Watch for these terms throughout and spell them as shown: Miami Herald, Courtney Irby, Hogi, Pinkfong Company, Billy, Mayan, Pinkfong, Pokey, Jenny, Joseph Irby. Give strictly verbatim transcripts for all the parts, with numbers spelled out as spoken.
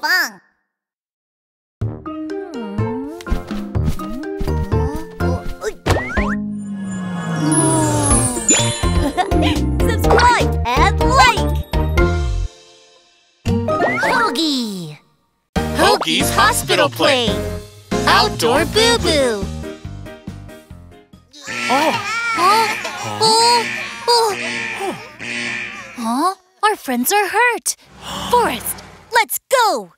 Pinkfong. Subscribe and like! Hogi! Hogi's Hospital Play! Outdoor Boo-Boo! Oh. Huh? Oh. Oh. Huh? Our friends are hurt! Forest, let's go!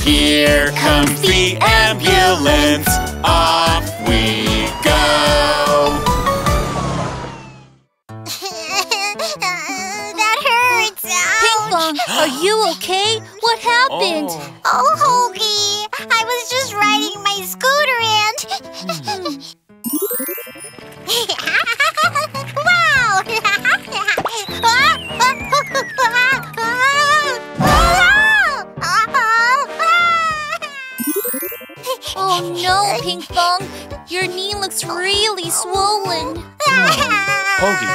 Here comes the ambulance, off we go! That hurts! Pinkfong, are you okay? What happened? Oh, oh Hogi, I was just riding my scooter and... Wow! Oh no, Pinkfong! Your knee looks really swollen. Hogi,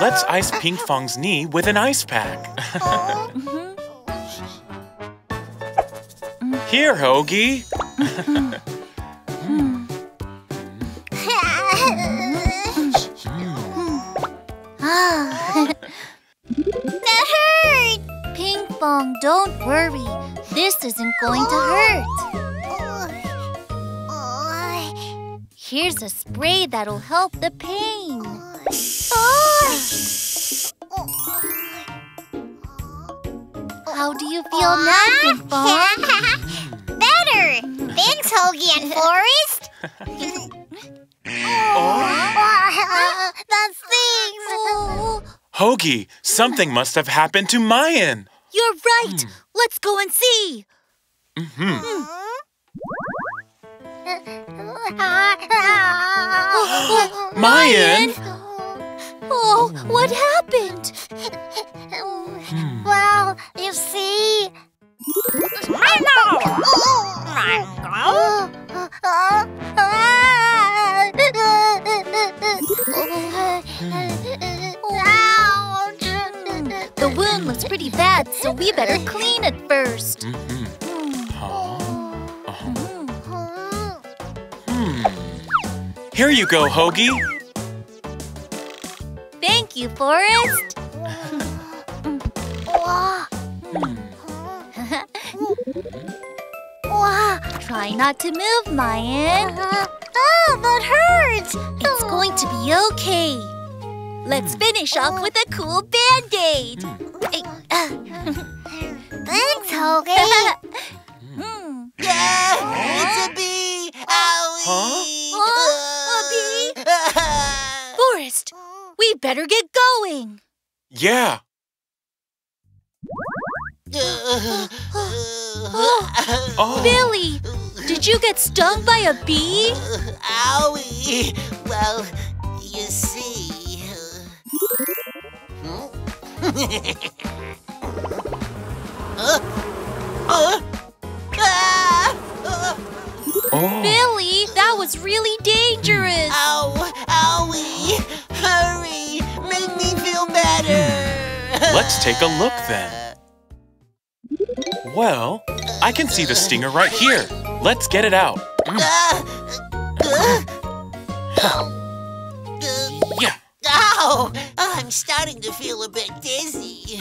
let's ice Pinkfong's knee with an ice pack. Here, Hogi. That hurt! Pinkfong, don't worry. This isn't going to hurt. Here's a spray that'll help the pain. How do you feel now, Pinkfong? Better! Thanks, Hogi and Forest! Oh, that stings! Oh. Hogi, something must have happened to Mayan. You're right! Mm. Let's go and see! Mm-hmm. Mm. Oh, oh, Mayan! Oh, what happened? Hmm. Well, you see... I know! Oh. Ouch! The wound looks pretty bad, so we better clean it first. Mm-hmm. Here you go, Hogi. Thank you, Forest. Try not to move, Mayan. Oh, that hurts. It's going to be okay. Let's finish off with a cool band-aid. Thanks, Hogi. Yeah, it's a bee. Owie. Huh? Huh? Forest, we better get going. Yeah. Oh. Billy, did you get stung by a bee? Owie. Well, you see. Oh. Billy, that was really dangerous. Ow, owie, hurry, make me feel better. Let's take a look then. Well, I can see the stinger right here. Let's get it out. Mm. Yeah. Ow, I'm starting to feel a bit dizzy.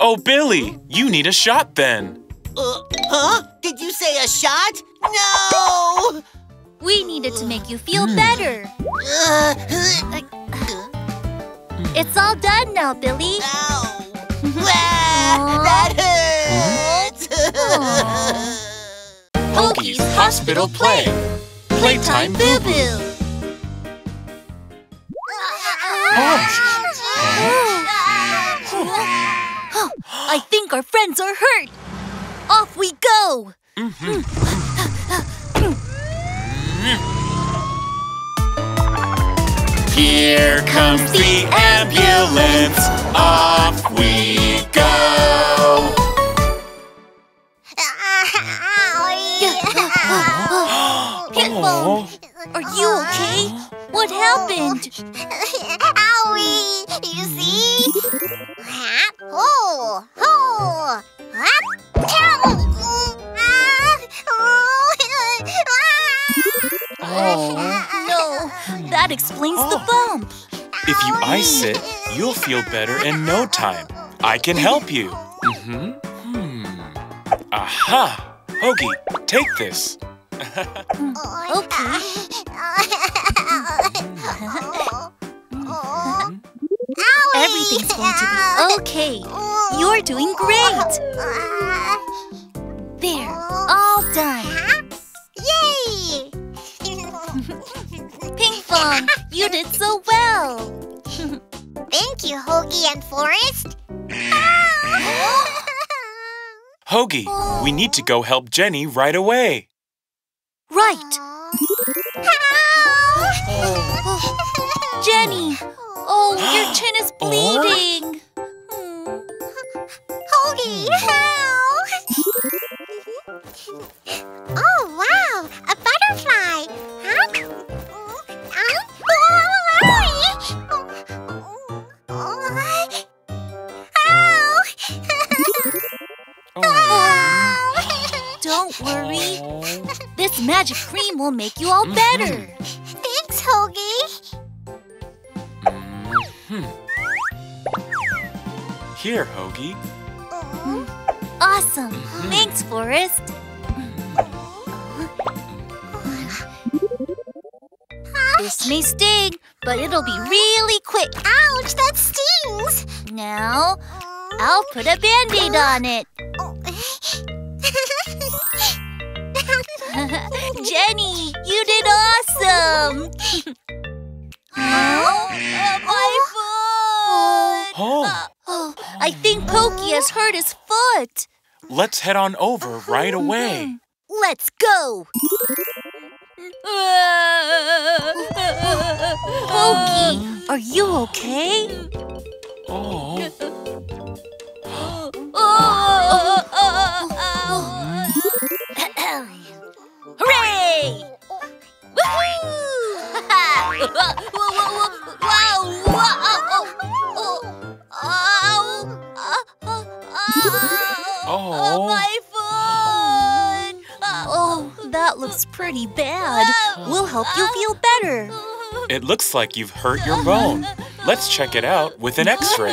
Oh, Billy, you need a shot then. Uh, huh? Did you say a shot? No! We needed to make you feel better. It's all done now, Billy. Ow. That hurts! Pokey's Hospital Play. Playtime Boo-Boo. I think our friends are hurt. Off we go! Mm-hmm. Here comes the ambulance, off we go! Pinkfong, are you okay? What happened? Owie! Do you see? Hop, ho, ho, hop, oh no! That explains oh. the bump. If you ice it, you'll feel better in no time. I can help you. Mm-hmm. Hmm. Aha! Hogi, take this. Okay. Everything's going to be okay. You're doing great. There, all done. Yay! Pinkfong, you did so well. Thank you, Hogi and Forest. Hogi, we need to go help Jenny right away. Right. Jenny. Oh, your chin is bleeding. Oh. Hogi, help! Oh wow, a butterfly. Huh? Oh. Don't worry. This magic cream will make you all better. Thanks, Hogi. Hmm. Here, Hogi. Mm-hmm. Awesome. Mm-hmm. Thanks, Forest. Mm-hmm. This may sting, but it'll be really quick. Ouch, that stings. Now, I'll put a Band-Aid on it. Jenny, you did awesome. Oh, uh, my foot! Oh. Uh, oh, I think Pokey has hurt his foot. Let's head on over right away. Let's go. Pokey, are you okay? Oh. Oh. Oh. Oh. Hooray! Woohoo! Oh, my foot! Oh, that looks pretty bad. We'll help you feel better. It looks like you've hurt your bone. Let's check it out with an X-ray.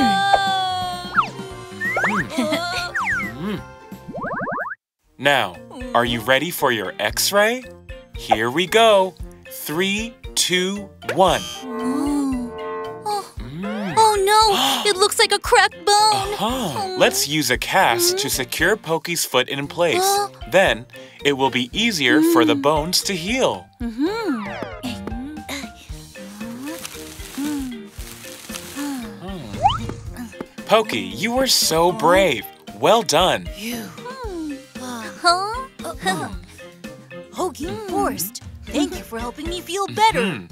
Now, are you ready for your X-ray? Here we go. Three, two, one. Ooh. Oh. Mm. Oh no! It looks like a cracked bone. Uh-huh. Mm. Let's use a cast mm. to secure Pokey's foot in place. Uh. Then it will be easier mm. for the bones to heal. Mm-hmm. Pokey, you were so brave. Well done. You. Huh? Oh. Hogi and Forest. Thank you for helping me feel better.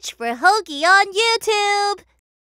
search for Hogi on YouTube.